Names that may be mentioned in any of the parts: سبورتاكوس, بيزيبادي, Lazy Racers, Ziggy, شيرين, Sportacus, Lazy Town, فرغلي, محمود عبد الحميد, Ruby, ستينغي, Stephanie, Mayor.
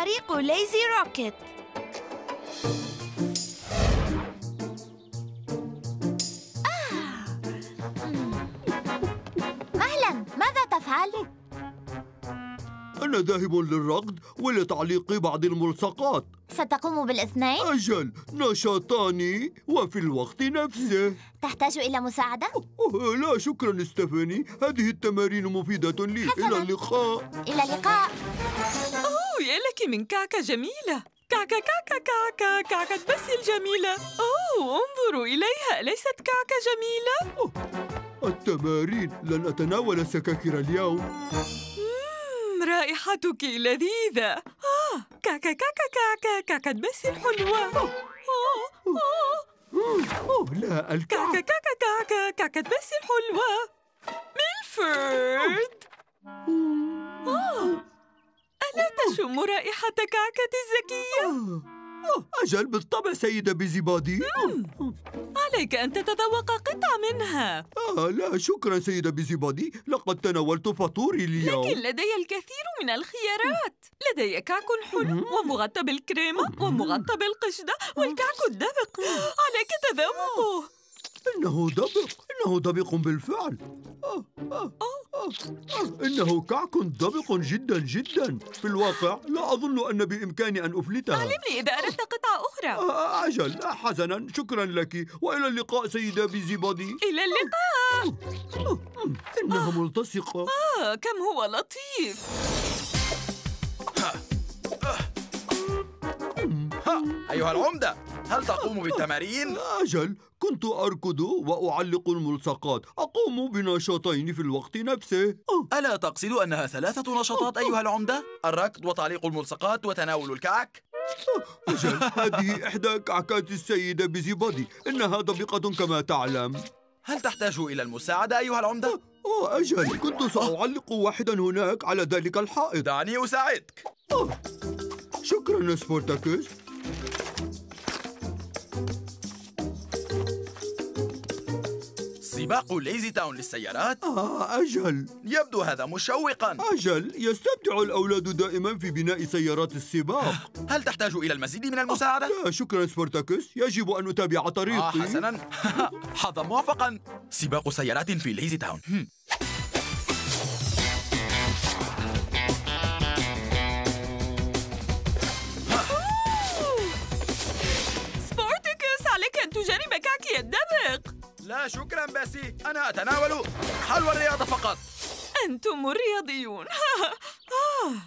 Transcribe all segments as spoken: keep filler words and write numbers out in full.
فريق ليزي روكيت. آه. مهلا، ماذا تفعل؟ أنا ذاهب للركض ولتعليق بعض الملصقات. ستقوم بالاثنين؟ أجل، نشاطان وفي الوقت نفسه. تحتاج إلى مساعدة؟ لا شكرا ستيفاني، هذه التمارين مفيدة لي. حسنا. إلى اللقاء. إلى اللقاء. أوه، يا لك من كعكة جميلة. كعكة كعكة كعكة كعكة بسي الجميلة. أوه، انظروا إليها، أليست كعكة جميلة؟ أوه. التمارين، لن أتناول سكاكر اليوم. رائحتك لذيذة. آه كاكا كاكا كاكا كاكا بس الحلوة. أوه أوه أوه لا الكعك. كاكا كاكا كاكا كاكا بس الحلوة. ميلفورد، آه ألا تشم رائحة كعكتي الذكية؟ أجل، بالطبع سيدة بيزيبادي. عليك أن تتذوق قطعة منها. آه لا شكرا سيدة بيزيبادي، لقد تناولت فطوري اليوم. لكن لدي الكثير من الخيارات. لدي كعك حلو ومغطى بالكريمة ومغطى بالقشدة والكعك الدبق، عليك تذوقه. إنه دبق، إنه دبق بالفعل. آه آه آه آه. إنه كعك دبق جدا جدا. في الواقع لا أظن أن بإمكاني أن أفلتها. علمني إذا أردت قطعة أخرى. آه أجل، حسنا، شكرا لك، وإلى اللقاء سيدة بيزيبادي. إلى اللقاء. آه. آه. إنها آه. ملتصقة. آه كم هو لطيف. أيها العمدة، هل تقوم بالتمارين؟ أجل، كنت أركض وأعلق الملصقات، أقوم بنشاطين في الوقت نفسه. ألا تقصد أنها ثلاثة نشاطات أيها العمدة؟ الركض وتعليق الملصقات وتناول الكعك؟ أجل، هذه إحدى كعكات السيدة بيزيبادي، إنها دقيقة كما تعلم. هل تحتاج إلى المساعدة أيها العمدة؟ أجل، كنت سأعلق واحدا هناك على ذلك الحائط. دعني أساعدك. شكرا سبورتاكوس. سباق ليزي تاون للسيارات؟ آه أجل، يبدو هذا مشوقا. أجل، يستمتع الأولاد دائما في بناء سيارات السباق. هل تحتاج إلى المزيد من المساعدة؟ آه لا شكرا سبورتاكوس، يجب أن أتابع طريقي. آه حسنا. حظا موفقا. سباق سيارات في ليزي تاون. تجرب كعكي الدبق. لا شكراً باسي، أنا أتناول حلوى الرياضة فقط. أنتم الرياضيون. آه.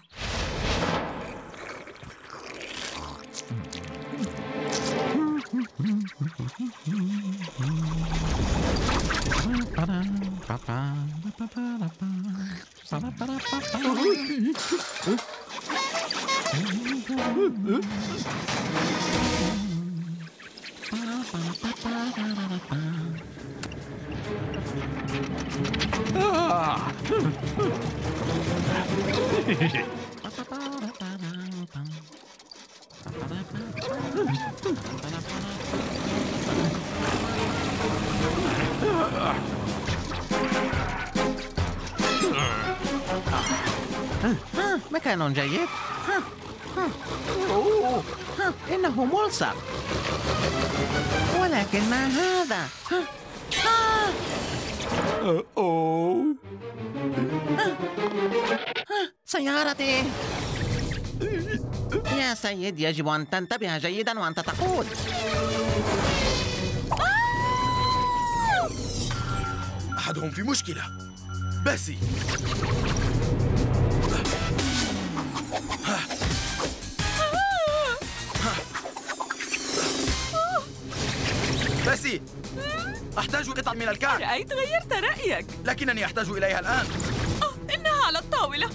مكان جيد. إنه ملصق، ولكن ما هذا؟ أوه. سيارتي يا سيد، يجب أن تنتبه جيدا وأنت تقود. أحدهم في مشكلة. باسي، باسي، أحتاج قطعة من الكعك. رأيت غيرت رأيك، لكنني أحتاج إليها الآن. أوه، إنها على الطاولة.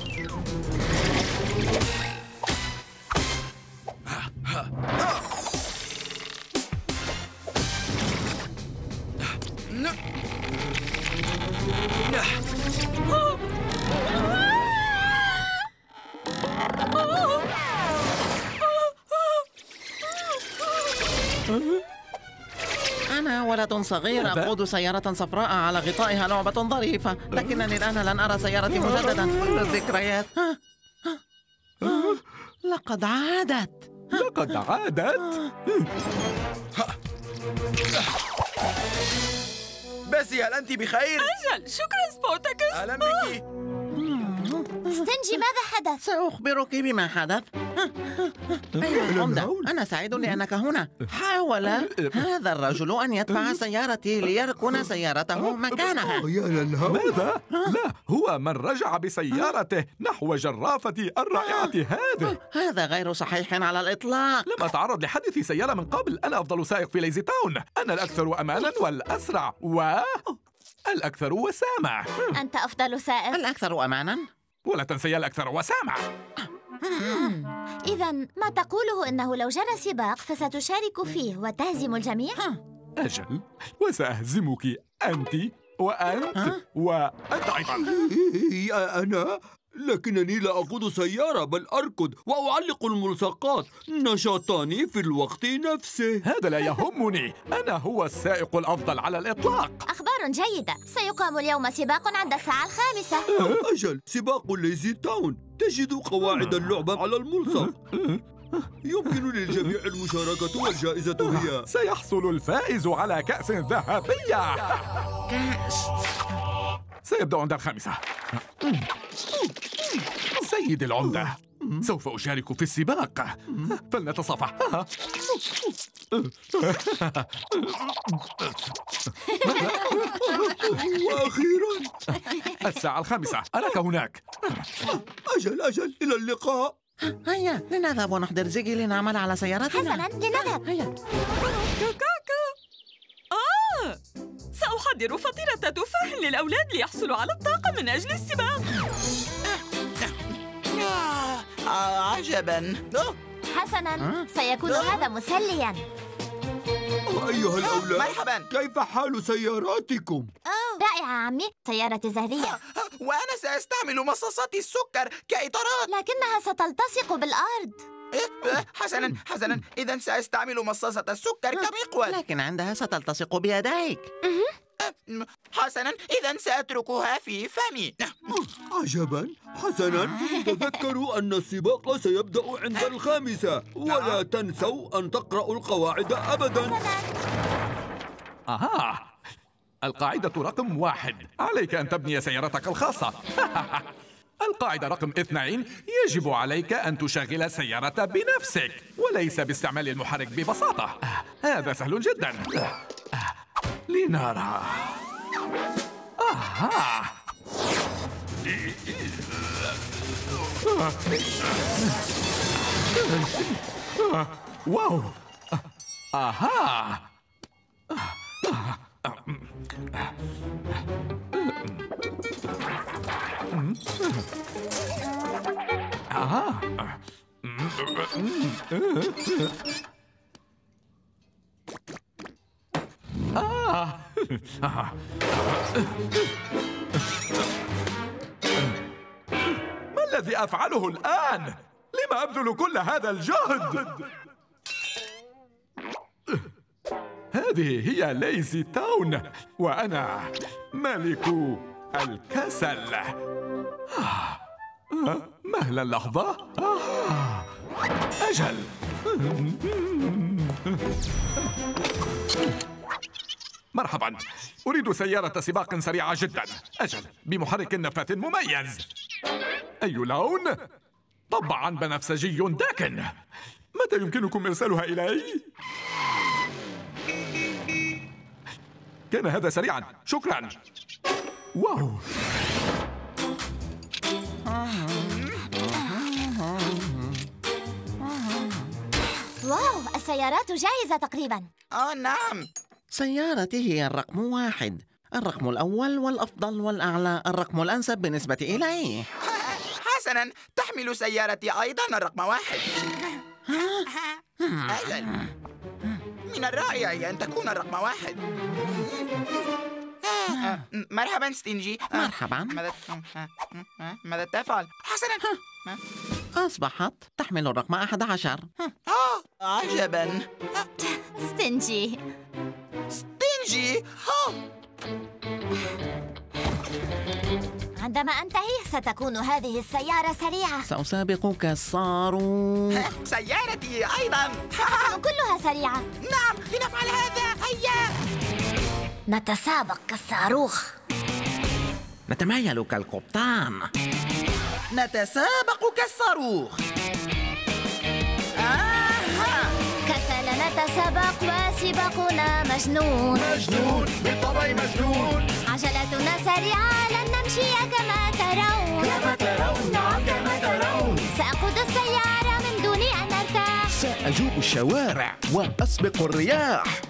ولد صغير أقود سيارة صفراء على غطائها لعبة ظريفة، لكنني الآن لن أرى سيارتي مجددا. كل الذكريات. لقد عادت لقد عادت باسي، هل أنت بخير؟ أجل، شكراً سبورتاكس. أهلا بك ستينجي، ماذا حدث؟ سأخبرك بما حدث. أيها العمدة، أنا سعيد لأنك هنا. حاول هذا الرجل أن يدفع سيارتي ليركن سيارته مكانها. ماذا؟ لا، هو من رجع بسيارته نحو جرافتي الرائعة هذه. هذا غير صحيح على الإطلاق. لم أتعرض لحادث سيارة من قبل. أنا أفضل سائق في ليزي تاون. أنا الأكثر أماناً والأسرع والأكثر وسامة. أنت أفضل سائق؟ الأكثر أماناً؟ ولا تنسي الأكثر وسامة. إذا ما تقوله أنه لو جرى سباق فستشارك فيه وتهزم الجميع؟ أجل، وسأهزمك أنت وأنت وأنت أيضا. أنا؟ لكنني لا أقود سيارة بل أركض وأعلق الملصقات، نشاطاني في الوقت نفسه. هذا لا يهمني، أنا هو السائق الأفضل على الإطلاق. أخبار جيدة، سيقام اليوم سباق عند الساعة الخامسة. أجل، سباق ليزي تاون، تجد قواعد اللعبة على الملصق. يمكن للجميع المشاركة والجائزة هي سيحصل الفائز على كأس ذهبية. كأس سيبدأ عند الخامسة. سيد العمدة، سوف أشارك في السباق، فلنتصافح. وأخيرا الساعة الخامسة، أراك هناك. أجل أجل، إلى اللقاء. هيا لنذهب ونحضر زيجي لنعمل على سيارتنا. حسنا، لنذهب. هيا كاكا. آه، سأحضر فطيرة تفاح للأولاد ليحصلوا على الطاقة من أجل السباق. آه، عجباً. حسناً، سيكون هذا مسلياً. أيها الأولاد، مرحباً، كيف حال سياراتكم؟ رائعة عمي، سيارتي زهرية، وأنا سأستعمل مصاصاتي السكر كإطارات، لكنها ستلتصق بالأرض. حسناً حسناً، إذا سأستعمل مصاصة السكر كمقود، لكن عندها ستلتصق بيديك. حسناً، إذا سأتركها في فمي. عجباً. حسناً، تذكروا أن السباق سيبدأ عند الخامسة، ولا تنسوا أن تقرأوا القواعد أبداً. أها، القاعدة رقم واحد، عليك أن تبني سيارتك الخاصة. القاعدة رقم اثنين، يجب عليك أن تشغل السيارة بنفسك وليس باستعمال المحرك ببساطة. هذا سهل جدا، لنرى. آه. واو. آها. آه. آه. آه. ما الذي أفعله الآن؟ لما أبذل كل هذا الجهد؟ هذه هي ليزي تاون، وأنا ملك الكسل. آه. آه. مهلا لحظة. آه. أجل. مرحبا، أريد سيارة سباق سريعة جدا. أجل، بمحرك نفاث مميز. أي لون؟ طبعا بنفسجي داكن. متى يمكنكم إرسالها إلي؟ كان هذا سريعا، شكرا. واو. واو، السيارات جاهزة تقريبا. آه نعم، سيارتي هي الرقم واحد، الرقم الأول والأفضل والأعلى، الرقم الأنسب بالنسبة إلي. حسنا، تحمل سيارتي أيضا الرقم واحد. أجل، من الرائع أن تكون الرقم واحد. مرحبا ستينجي. مرحبا، ماذا ماذا تفعل؟ حسنا، أصبحت تحمل الرقم أحد عشر. آه، عجبا. ستينجي ستينجي، ها، عندما أنتهي ستكون هذه السيارة سريعة. سأسابقك سارو. سيارتي أيضا. كلها سريعة. نعم، لنفعل هذا. هيا نتسابق كالصاروخ. نتمايل كالقبطان. نتسابق كالصاروخ. نتسابق وسباقنا مجنون. مجنون بالطبع مجنون. عجلتنا سريعة، لن نمشي كما ترون. كما ترون، نعم كما ترون. سأقود السيارة من دون أن أرتاح. سأجوب الشوارع وأسبق الرياح.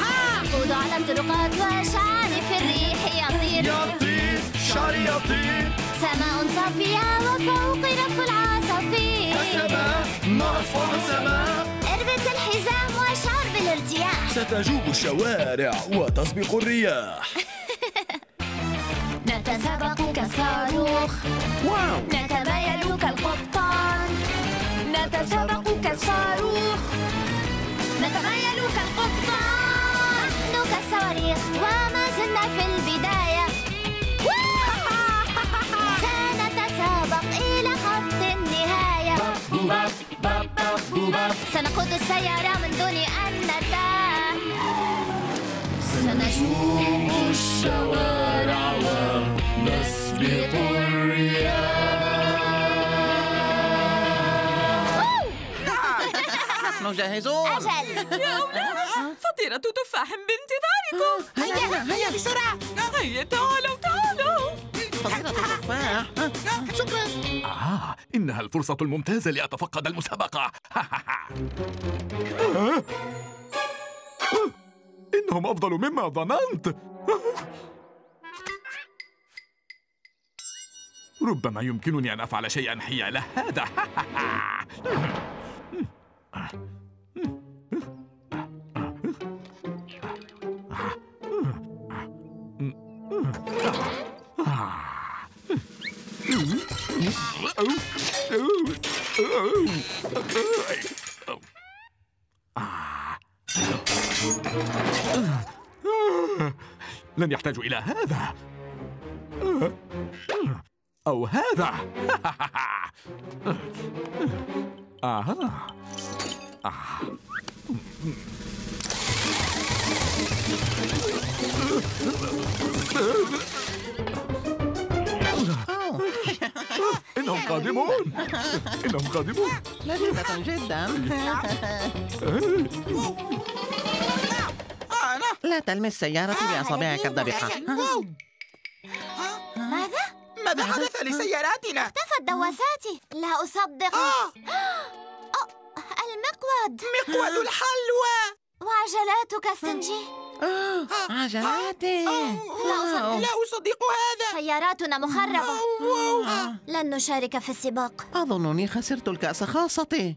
ها أقود على الطرقات وشعري في الريح يطير. يطير شعري يطير. سماء صافية وفوق رف العصافير. السماء مرفوع السماء. اربط الحزام واشعر بالارتياح. ستجوب الشوارع وتسبق الرياح. نتسابق كالصاروخ. واو. نتمايل كالقبطان. نتسابق كالصاروخ. نتمايل كالقبطان. نحن كالصواريخ وما زلنا في البداية. سنتسابق إلى خط النهاية. سنقود السيارة من دون أن نرتاح. سنجوب الشوارع ونسبق الرياح. نحن جاهزون. أجل. يا أولاد، فطيرة تفاح بانتظاركم. هيا هيا بسرعة. هيا تعالوا تعالوا. شكرا. آه، إنها الفرصة الممتازة لأتفقد المسابقة. إنهم أفضل مما ظننت. ربما يمكنني أن أفعل شيئا حيال هذا. لن يحتاج إلى هذا أو هذا. إنهم قادمون. إنهم قادمون. لذيذة جدا. لا تلمس سيارتي بأصابعك الضبحة. ماذا؟ ماذا حدث لسياراتنا؟ اختفت دواساتي. لا أصدق. المقود. مقود الحلوى. وعجلاتك سنجي. عجلاتي. لا أصدق هذا. سياراتنا مخربة. لن نشارك في السباق. أظنني خسرت الكأس خاصتي.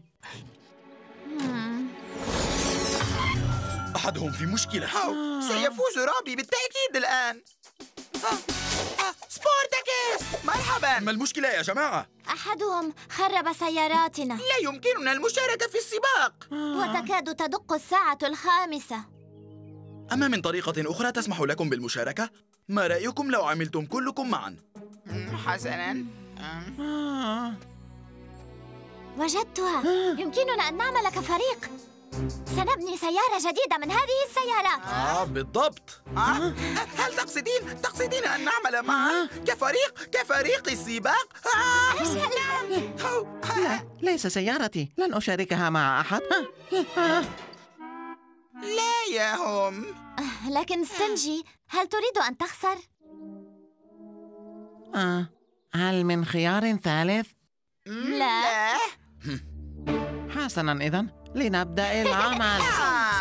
أحدهم في مشكلة. سيفوز رابي بالتأكيد الآن. سبورتاكس، مرحبا. ما المشكلة يا جماعة؟ أحدهم خرب سياراتنا. لا يمكننا المشاركة في السباق. وتكاد تدق الساعة الخامسة. أما من طريقة أخرى تسمح لكم بالمشاركة؟ ما رأيكم لو عملتم كلكم معا؟ حسنا. وجدتها. يمكننا أن نعمل كفريق. سنبني سيارة جديدة من هذه السيارات. آه بالضبط. آه؟ هل تقصدين تقصدين أن نعمل معا؟ كفريق كفريق السباق. آه أجل. لا، ليس سيارتي. لن أشاركها مع أحد. لا يا هم. لكن ستينجي، هل تريد أن تخسر؟ آه، هل من خيار ثالث؟ لا. حسناً إذن، لنبدأ العمل.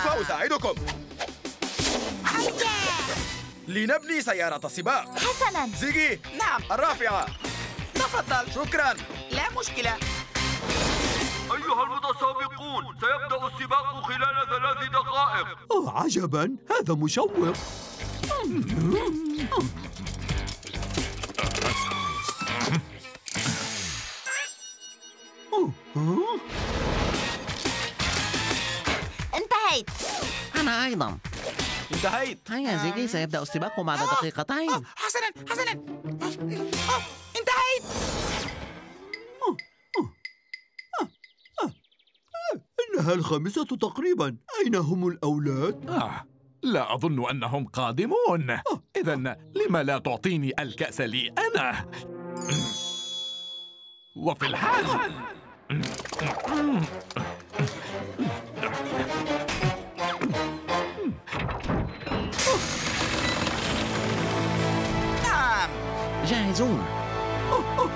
سأساعدكم. لنبني سيارة سباق. حسناً. زيجي. نعم. الرافعة. تفضل. شكراً. لا مشكلة. أيها المتسابقون، سيبدأ السباق خلال ثلاث دقائق. أوه عجباً، هذا مشوق. انتهيت. أنا أيضاً. انتهيت. هيا زيجي، سيبدأ سباقكم بعد دقيقتين. آه آه حسنا حسنا. آه آه انتهيت. آه آه آه آه آه. إنها الخامسة تقريبا. أين هم الأولاد؟ آه لا أظن أنهم قادمون. آه. إذا لما لا تعطيني الكأس لي أنا؟ وفي الحال. جاهزون.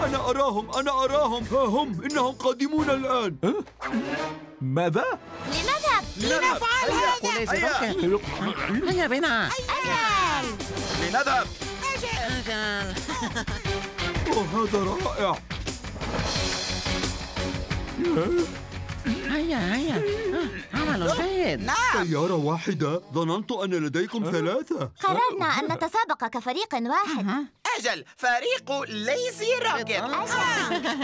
أنا أراهم أنا أراهم ها هم، إنهم قادمون الآن. ماذا؟ لنذهب لنفعل هذا. هيا بنا. أجل لنذهب. أجل. هذا رائع. هيا هيا، عمل جيد. نعم. سيارة واحدة، ظننت أن لديكم ثلاثة. قررنا أن نتسابق كفريق واحد. أجل، فريق ليزي روكيت.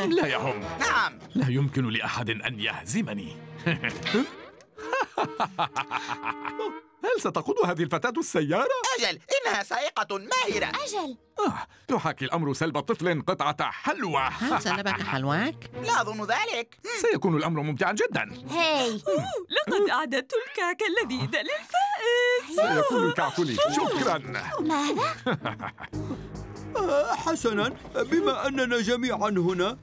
لا يهم. نعم. لا يمكن لأحد أن يهزمني. هل ستقود هذه الفتاة السيارة؟ أجل، إنها سائقة ماهرة. أجل. آه، يحاكي الأمر سلب طفل قطعة حلوى. هل سلبك حلواك؟ لا أظن ذلك. سيكون الأمر ممتعا جدا. هاي. لقد أعددت الكعك اللذيذ للفائز. سيكون الكعك لي. شكرا. ماذا؟ حسنا، بما أننا جميعا هنا،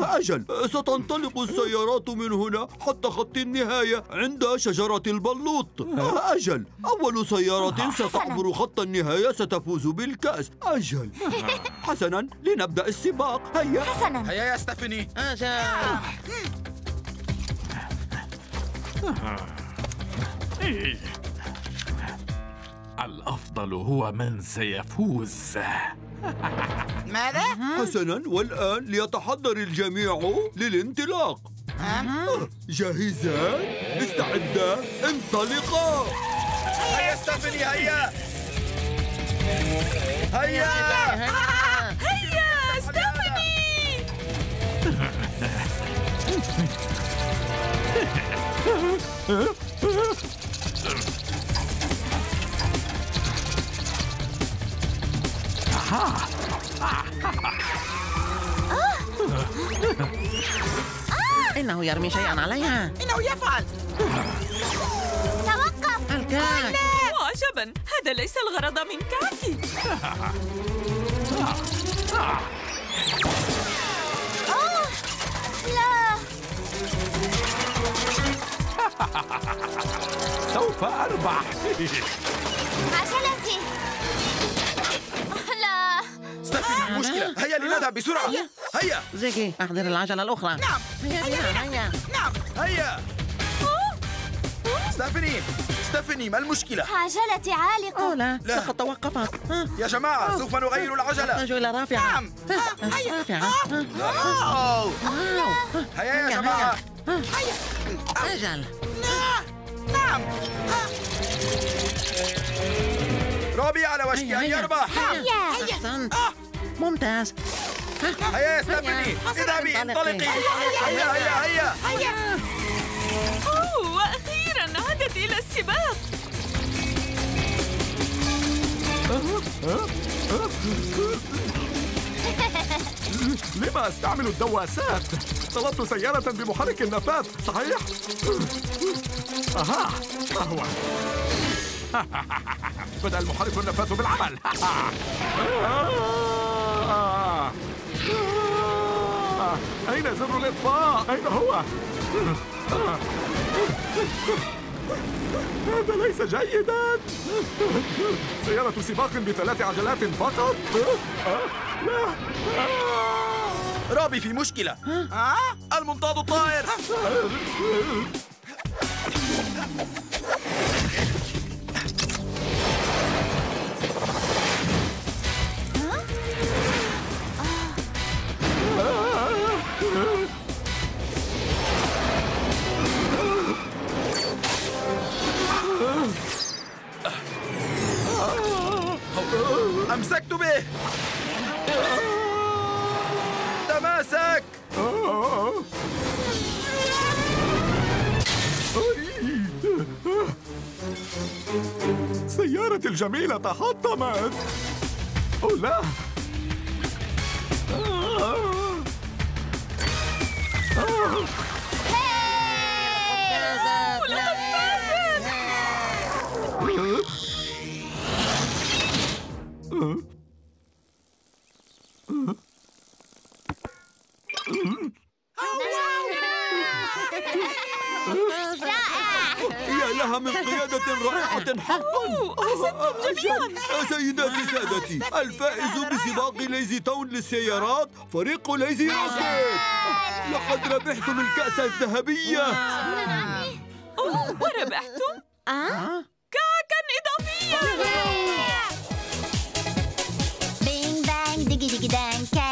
أجل، ستنطلق السيارات من هنا حتى خط النهاية عند شجرة البلوط. أجل، أول سيارة ستعبر خط النهاية ستفوز بالكأس. أجل. حسنا، لنبدأ السباق. هيا حسنا. هيا يا ستيفاني. أجل. الأفضل هو من سيفوز. ماذا؟ حسناً، والآن ليتحضر الجميع للانطلاق. جاهزان؟ استعدا، انطلقا. هيا ستيفاني، هيا هيا هيا ستيفاني. إنه يرمي شيئاً عليها. إنه يفعل. توقف. الكعك. عجباً، هذا ليس الغرض من كعكي. لا. سوف أربح. عجلتي. ستيفاني، مشكلة. هيا لنذهب بسرعة. هيا زيجي، أحضر العجلة الأخرى. نعم. هيا هيا هيا. نعم. هيا. ستيفاني، ستيفاني، ما المشكلة؟ عجلتي عالقة. لا، لقد توقفت. يا جماعة، سوف نغير العجلة. نحتاج إلى رافعة. نعم. هيا. رافعة. هيا يا جماعة. هيا. أجل. نعم. روبي على وشك أن يربح. أحسن. ممتاز. هيا يا ستيفاني، اذهبي، انطلقي. هيا هيا هيا هيا. أوه، وأخيرا عادت إلى السباق. لما أستعمل الدواسات؟ طلبت سيارة بمحرك النفاث، صحيح؟ أها، ما هو؟ بدأ المحرك النفاث بالعمل. أين زر الإطفاء؟ أين هو؟ هذا ليس جيداً. سيارة سباق بثلاث عجلات فقط. لا، روبي في مشكلة. المنطاد الطائر. أمسكت به. تماسك. سيارتي الجميلة تحطمت. أو لا. آه. آه. يا لها من قيادة رائعة حقاً. أحسنتم جميعاً سيداتي سادتي، الفائز بسباق ليزي تاون للسيارات فريق ليزي راسكت. لقد ربحتم الكأس الذهبية. وربحتم؟ آه؟ كعكاً إضافية.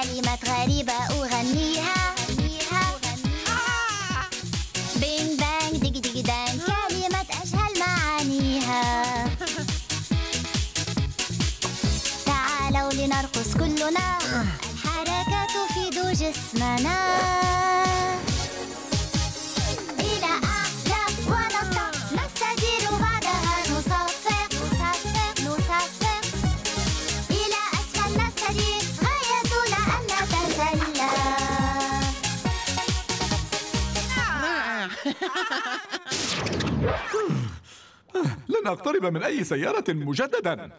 كلمات غريبة أغنيها. بينج بانج ديجي ديجي دان، كلمات أجهل معانيها. تعالوا لنرقص كلنا، الحركة تفيد جسمنا. إلى أعلى ونطلع، نستدير بعدها نصفق نصفق نصفق. إلى أسفل نستدير. لن أقترب من أي سيارة مجدداً.